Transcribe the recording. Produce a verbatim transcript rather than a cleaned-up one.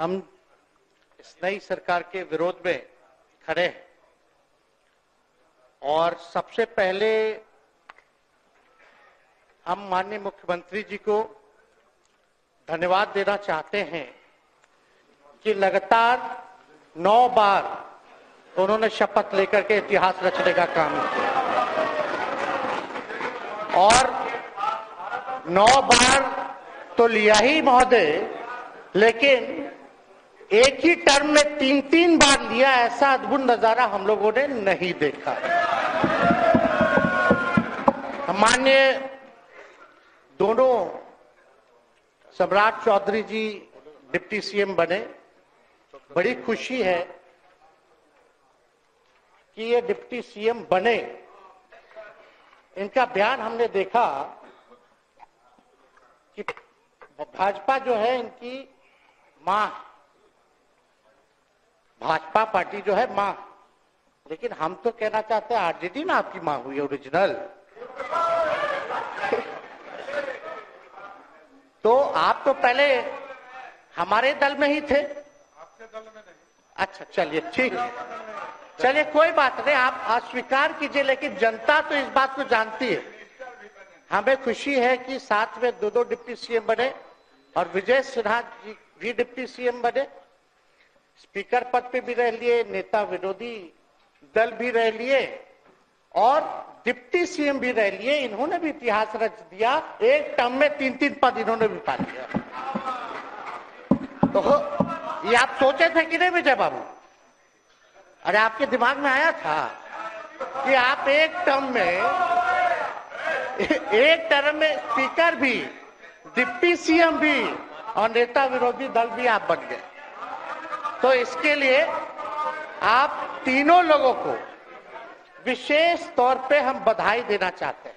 हम इस नई सरकार के विरोध में खड़े हैं और सबसे पहले हम माननीय मुख्यमंत्री जी को धन्यवाद देना चाहते हैं कि लगातार नौ बार उन्होंने शपथ लेकर के इतिहास रचने का काम किया और नौ बार तो लिया ही महोदय, लेकिन एक ही टर्म में तीन तीन बार लिया, ऐसा अद्भुत नजारा हम लोगों ने नहीं देखा। माननीय दोनों सम्राट चौधरी जी डिप्टी सीएम बने, बड़ी खुशी है कि ये डिप्टी सीएम बने। इनका बयान हमने देखा कि भाजपा जो है इनकी मां, भाजपा पार्टी जो है मां, लेकिन हम तो कहना चाहते हैं आरजेडी में आपकी मां हुई ओरिजिनल। तो आप तो पहले हमारे दल में ही थे। आपके दल में नहीं? अच्छा चलिए ठीक है, चलिए कोई बात नहीं, आप अस्वीकार कीजिए, लेकिन जनता तो इस बात को जानती है। हमें खुशी है कि साथ में दो दो डिप्टी सीएम बने और विजय सिन्हा जी भी डिप्टी सीएम बने, स्पीकर पद पे भी रह लिए, नेता विरोधी दल भी रह लिए और डिप्टी सीएम भी रह लिए। इन्होंने भी इतिहास रच दिया, एक टर्म में तीन तीन पद इन्होंने भी पा लिया। तो ये आप सोचे थे कि नहीं विजय बाबू? अरे आपके दिमाग में आया था कि आप एक टर्म में एक टर्म में स्पीकर भी, डिप्टी सीएम भी और नेता विरोधी दल भी आप बन गए? तो इसके लिए आप तीनों लोगों को विशेष तौर पे हम बधाई देना चाहते हैं।